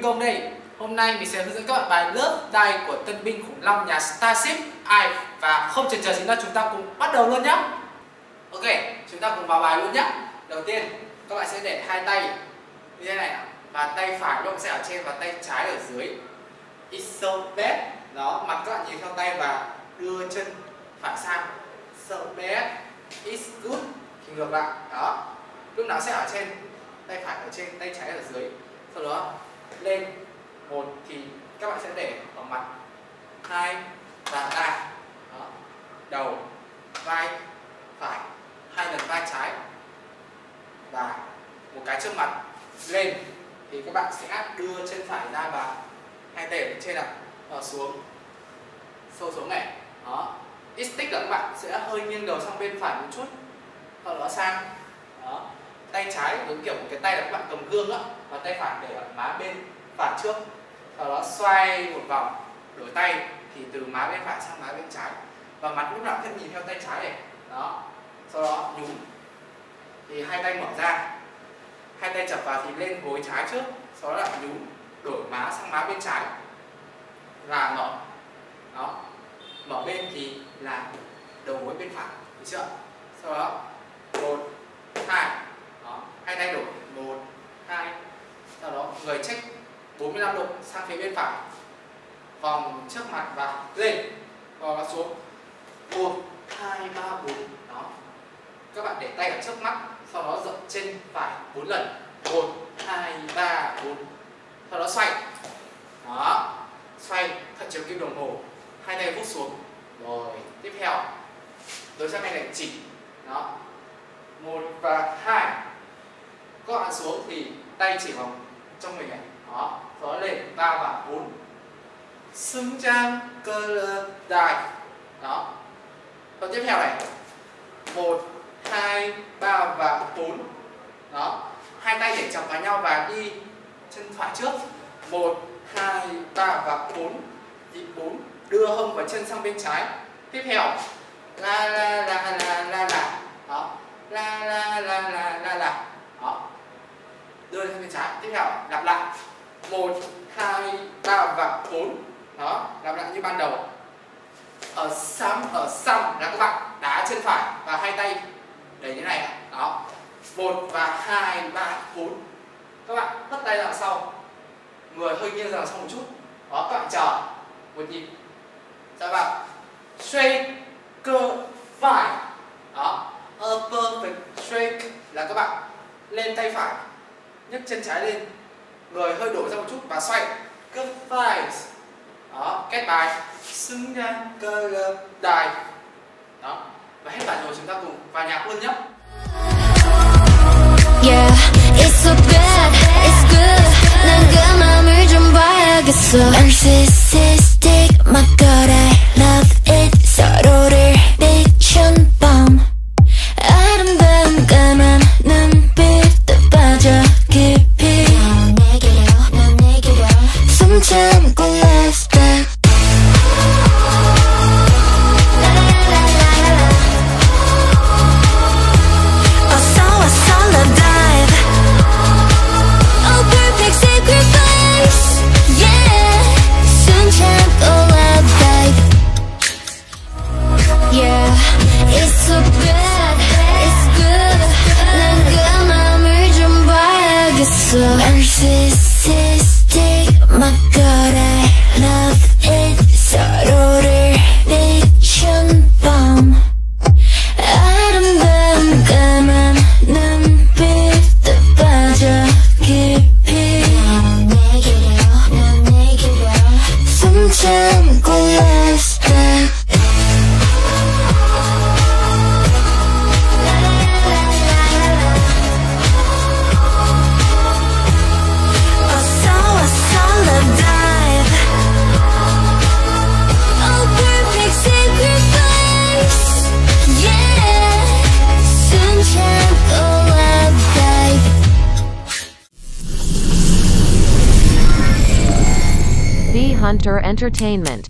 Huy Công đây. Hôm nay mình sẽ hướng dẫn các bạn bài lớp đai của tân binh khủng long nhà Starship. Và không chần chờ gì nữa, chúng ta cùng bắt đầu luôn nhé. Ok, chúng ta cùng vào bài luôn nhé. Đầu tiên các bạn sẽ để hai tay như thế này, và tay phải các bạn sẽ ở trên và tay trái ở dưới. It's so bad. Đó, mặt các bạn nhìn theo tay và đưa chân phải sang. So bad, it's good. Thì ngược lại, đó. Lúc nào sẽ ở trên, tay phải ở trên, tay trái ở dưới. Sau đó lên một thì các bạn sẽ để ở mặt, hai và ba. Đó. Đầu, vai phải, hai lần vai trái và một cái trước mặt. Lên thì các bạn sẽ đưa chân phải ra và hai tay ở trên và xuống, sâu xuống này. Đó, ít tích là các bạn sẽ hơi nghiêng đầu sang bên phải một chút, sau đó sang. Đó, tay trái giống kiểu một cái tay là các bạn cầm gương đó, và tay phải để ở má bên phải trước, sau đó xoay một vòng đổi tay thì từ má bên phải sang má bên trái, và mặt lúc nào cũng nhìn theo tay trái này. Đó, sau đó nhún thì hai tay mở ra, hai tay chập vào thì lên gối trái trước, sau đó lại nhún đổi má sang má bên trái là mở. Đó, mở bên thì là đầu gối bên phải, được chưa? Sau đó một hai, đó, hai tay đổi một hai, sau đó người check 45 độ sang phía bên phải, vòng trước mặt và lên, và xuống 1 2 3 4. Đó, các bạn để tay ở trước mắt, sau đó dậm trên phải 4 lần 1 2 3 4, sau đó xoay. Đó, xoay thật chiều kim đồng hồ, hai tay vút xuống. Rồi tiếp theo đối sang này là chỉ. Đó, 1 và 2, các bạn xuống thì tay chỉ vào trong mình này. Đó, đó lên 3 và 4, xứng trang cơ đài. Đó, còn tiếp theo này 1 2 3 và 4. Đó, hai tay để chồng vào nhau và đi chân phải trước 1 2 3 và 4, thì 4 đưa hông và chân sang bên trái. Tiếp theo la la la la la la. Đó, la la la la la la. Đó, đưa sang bên trái. Tiếp theo lặp lại 1 2 3 và 4. Đó, lặp lại như ban đầu. Ở xăm là các bạn đá chân phải và hai tay đẩy như này. Đó, 1 và 2 3 4, các bạn hất tay ra sau, người hơi nghiêng ra sau một chút. Đó, các bạn chờ một nhịp ra vào shake cơ phải. Đó, perfect shake là các bạn lên tay phải, nhấc chân trái lên, người hơi đổ ra một chút và xoay cơ phải. Đó, kết bài xứng đáng cơ đài. Đó, và hết bài rồi, chúng ta cùng vào nhạc luôn nhé. Yeah, it's so bad, it's good. 난 그 맘을 좀 봐야겠어. Narcissistic, my God, I love it. 서로를 미친 밤. 아름다운 까만 눈빛 또 빠져 깊이. 난 내게로, 난 내게로. 숨 참고 last day. Narcissistic, my God, I love it. 서로를 미친 밤. 아름다운 까만 눈빛도 빠져 깊이. 난 내게로, 난 내게로. 숨 참고 last night. VHUNTER ENTERTAINMENT.